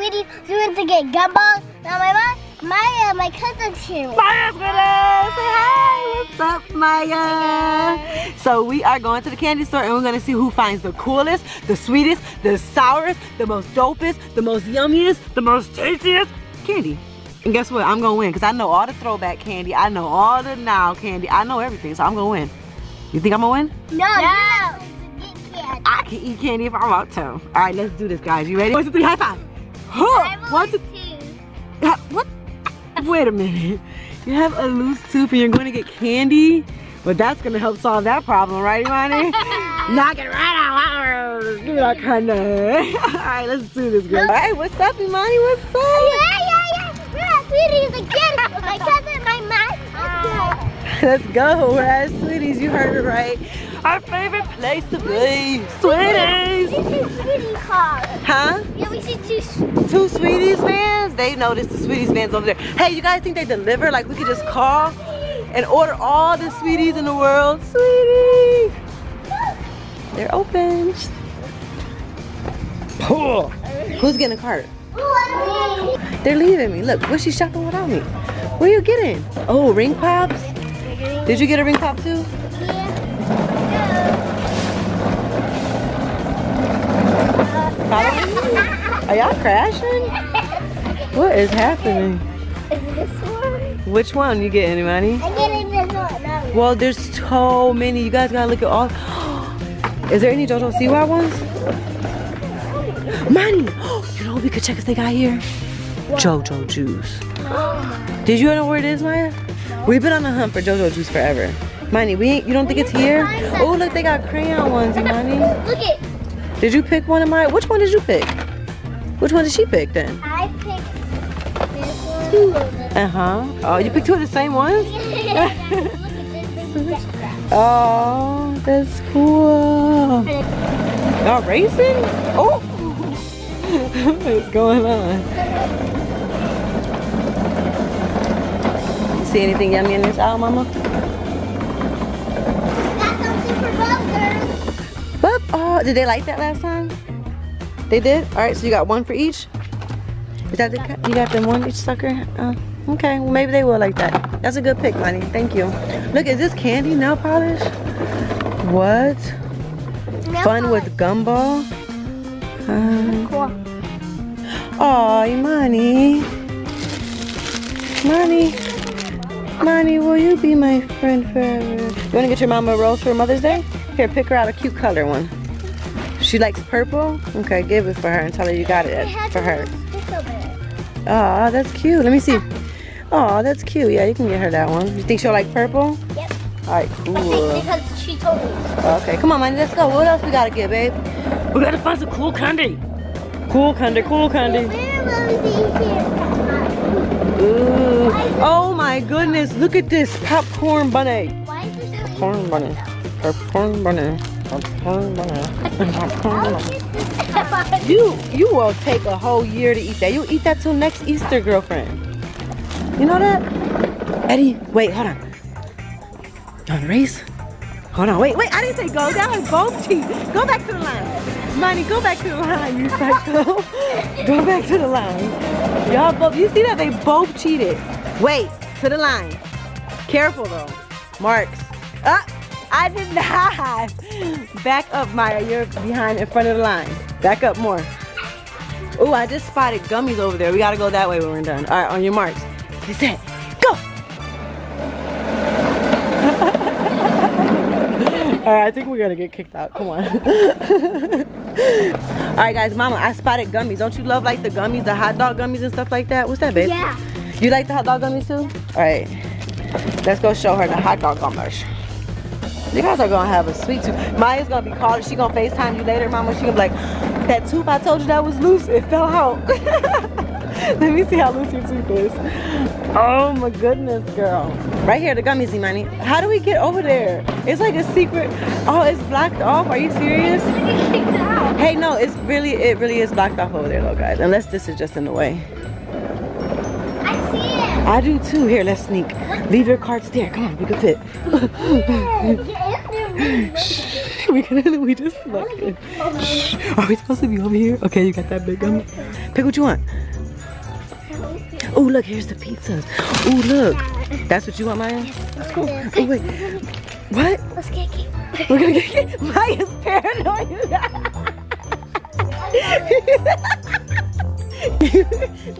Sweeties. We went to get gumballs. Now my mom, Maya, my cousin's here. Maya's with us. Say hi. What's up, Maya? Hey. So we are going to the candy store and we're going to see who finds the coolest, the sweetest, the sourest, the most dopest, the most yummiest, the most tastiest candy. And guess what? I'm going to win because I know all the throwback candy. I know all the now candy. I know everything, so I'm going to win. You think I'm going to win? No. No. I can eat candy if I want to. All right, let's do this, guys. You ready? 1, 2, 3, high five. Huh. 1, 2, 3. What? Wait a minute. You have a loose tooth and you're going to get candy? Well, that's going to help solve that problem, right, Imani? Knock it right out. Give me that kind of. All right, let's do this, girl. All right, what's up, Imani? What's up? Yeah. We're at Sweeties again with my cousin, my mom. Let's go. We're at Sweeties. You heard it right. Our favorite place to be, Sweeties. This is Sweetie car. Huh? Yeah, we see two Sweeties vans. They know this, the Sweeties vans over there. Hey, you guys think they deliver? Like we could just call and order all the Sweeties in the world. Sweetie, they're open. Oh. Who's getting a cart? They're leaving me. Look, what's she shopping without me? What are you getting? Oh, ring pops. Did you get a ring pop too? Are y'all crashing? What is happening? Is this one? Which one you getting, Imani? I'm getting this one. No. Well, there's so many. You guys gotta look at all. Is there any Jojo Siwa ones? Imani, you know what we could check if they got here? What? Jojo juice. Oh. Did you know where it is, Maya? No. We've been on the hunt for Jojo juice forever. Imani, you don't think it's here? Oh, look, they got crayon ones, Imani. Look it. Did you pick one of mine? Which one did you pick? Which one did she pick then? I picked this one. 2 of them. Uh-huh. Oh, you picked 2 of the same ones? Oh, that's cool. Y'all racing? Oh! What's going on? See anything yummy in this aisle, Mama? Oh, did they like that last time? They did? Alright, so you got one for each? Is that the cut? You got them one each, sucker? Okay, well, maybe they will like that. That's a good pick, Imani. Thank you. Look, is this candy nail polish? What? Nail fun polish with gumball? Cool. Aw, Imani. Imani, will you be my friend forever? You want to get your mama a rose for Mother's Day? Here, pick her out a cute color one. She likes purple? Okay, give it for her and tell her you got it for her. Aw, that's cute. Let me see. Aw, that's cute. Yeah, you can get her that one. You think she'll like purple? Yep. Alright, cool. I think because she told me. Okay, come on, Manny, let's go. What else we gotta get, babe? We gotta find some cool candy. Cool candy. Where will we be here? Ooh. Oh my goodness, look at this popcorn bunny. Why is this popcorn bunny? Popcorn bunny. You will take a whole year to eat that. You'll eat that till next Easter, girlfriend. You know that? Eddie, wait, hold on. Don't race. Hold on, wait. I didn't say go. That was both cheap. Go back to the line. Money, go back to the line, you psycho. Go back to the line. Y'all both, you see that? They both cheated. Wait, to the line. Careful though. Marks. Up. I did not. Back up, Maya. You're behind in front of the line. Back up more. Oh, I just spotted gummies over there. We gotta go that way when we're done. All right, on your marks. Get set. Go. All right, I think we're gonna get kicked out. Come on. All right, guys. Mama, I spotted gummies. Don't you love like the gummies, the hot dog gummies and stuff like that? What's that, babe? Yeah. You like the hot dog gummies too? All right. Let's go show her the hot dog gummies. You guys are gonna have a sweet tooth. Maya's gonna be calling. She gonna FaceTime you later, Mama. She gonna be like, that tooth I told you that was loose, it fell out. Let me see how loose your tooth is. Oh my goodness, girl. Right here, the gummies, Imani. How do we get over there? It's like a secret. Oh, it's blocked off. Are you serious? Hey, no, it really is blocked off over there, though, guys. Unless this is just in the way. I see it. I do too. Here, let's sneak. Leave your carts there. Come on, we can fit. We just snuck in. Are we supposed to be over here? Okay, you got that big gummy? Pick what you want. Oh, look, here's the pizzas. Oh, look. That's what you want, Maya? That's cool. Oh, wait. What? Let's get cake. We're gonna get cake? Maya's paranoid.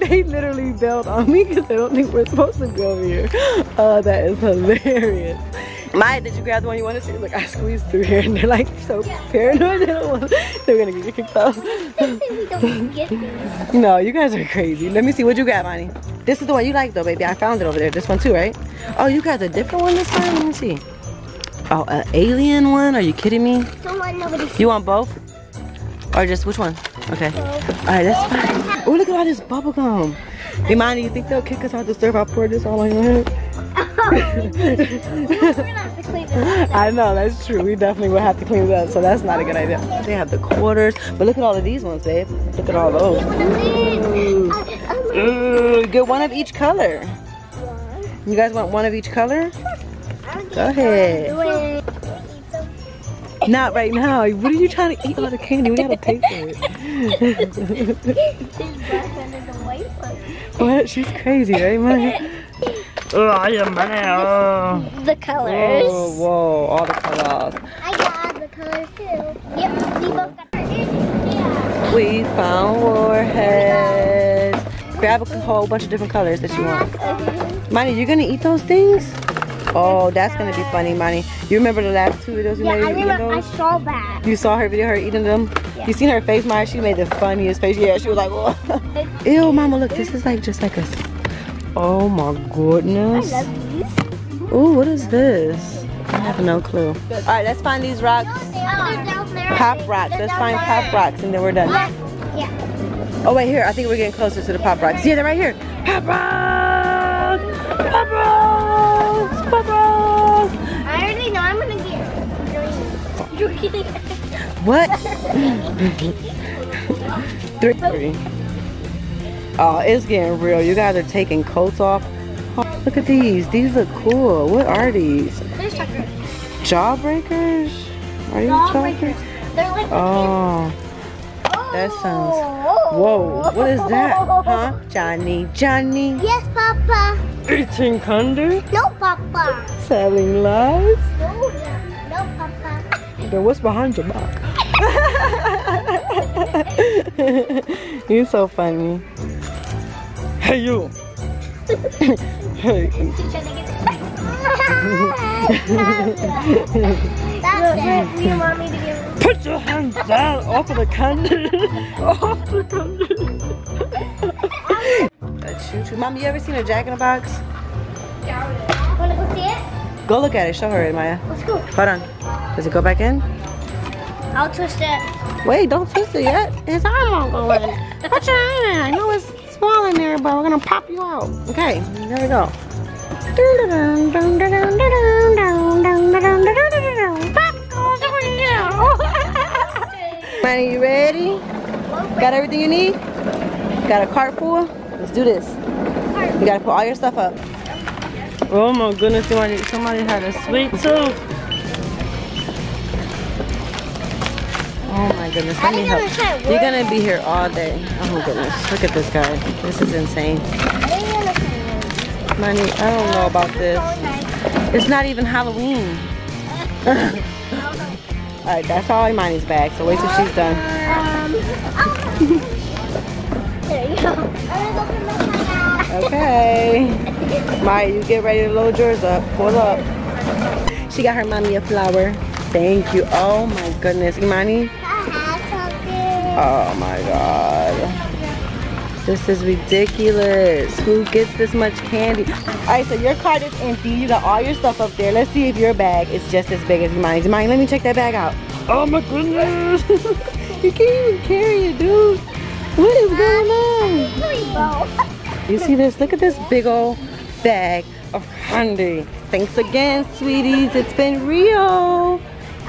They literally bailed on me because they don't think we're supposed to go over here. Oh, that is hilarious. Maya, did you grab the one you wanted to? Look, I squeezed through here and they're like so paranoid. They don't want, they're gonna get kicked out. We don't get these. No, you guys are crazy. Let me see what you got, Imani. This is the one you like though, baby. I found it over there. This one too, right? Oh, you got a different one this time? Let me see. Oh, an alien one? Are you kidding me? Don't want nobody. You want both? Or just which one? Okay. Alright, that's fine. Oh, look at all this bubble gum. Imani, you think they'll kick us out the serve? I poured this all on your head. I know, that's true. We definitely will have to clean it up, so that's not a good idea. They have the quarters, but look at all of these ones, babe. Look at all those. Get one of each color. You guys want one of each color? Go ahead. Not right now. What are you trying to eat all the candy? We gotta pay for it. What? She's crazy, right, Maya? Oh, I am mad. The colors. Whoa, whoa, all the colors. I got all the colors too. Yep, we both got colors. Yeah. We found warheads. Grab a whole bunch of different colors that you want. Mani, you're gonna eat those things? Oh, that's gonna be funny, Mani. You remember the last two videos we made? Yeah, I remember. I saw that. You saw her video, her eating them? Yeah. You seen her face, Maya? She made the funniest face. Yeah, she was like, whoa. Ew, Mama, look, this is like just like a. Oh my goodness. I love these. Ooh, what is this? I have no clue. All right, let's find these rocks. Pop rocks. Let's find pop rocks and then we're done. Yeah. Oh, wait, here. I think we're getting closer to the pop rocks. Yeah, they're right here. Pop rocks! Pop rocks! Pop rocks! I already know I'm going to get green. You're kidding. What? 3. Oh, it's getting real. You guys are taking coats off. Oh, look at these. These look cool. What are these? They're jawbreakers. Are these jawbreakers? They're like oh, that sounds. Whoa, what is that? Huh? Johnny, Johnny. Yes, Papa. Eating candy? No, Papa. Selling lies? No, no, Papa. Then what's behind your back? You're so funny. Hey you! Hey. That's it. We want me to get. Put your hands down off of the candy. Off the candy. That's you too. Mom, you ever seen a Jack in the Box? Yeah. Wanna go see it? Go look at it. Show her it, Maya. Let's go. Hold on. Does it go back in? I'll twist it. Wait, don't twist it yet. His arm won't go in. Put your arm in. I know it's small in there, but we're gonna pop you out. Okay, there we go. Pop goes over you. Manny, you ready? Got everything you need? Got a cart full? Let's do this. You gotta put all your stuff up. Oh my goodness, somebody had a sweet tooth. Oh my goodness, let me help. You're gonna be here all day. Oh my goodness, look at this guy. This is insane. Money, I don't know about this. It's not even Halloween. Alright, that's all Imani's bag, so wait till she's done. There you go. Okay. Maya, you get ready to load yours up. Pull up. She got her mommy a flower. Thank you. Oh my goodness. Imani? Oh my god. This is ridiculous. Who gets this much candy? Alright, so your cart is empty. You got all your stuff up there. Let's see if your bag is just as big as Imani's. Imani, let me check that bag out. Oh my goodness. You can't even carry it, dude. What is going on? You see this? Look at this big old bag of candy. Thanks again, sweeties. It's been real.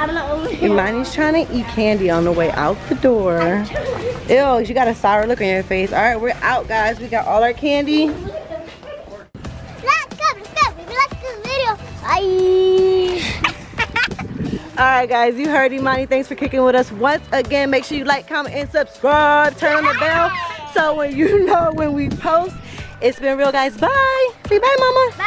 Imani's trying to eat candy on the way out the door. Ew, you got a sour look on your face. Alright, we're out, guys. We got all our candy. Let's go, baby. Let's do the video. Bye. Alright, guys. You heard Imani. Thanks for kicking with us once again. Make sure you like, comment, and subscribe. Turn on the bell So when we post, it's been real, guys. Bye. Say bye, mama.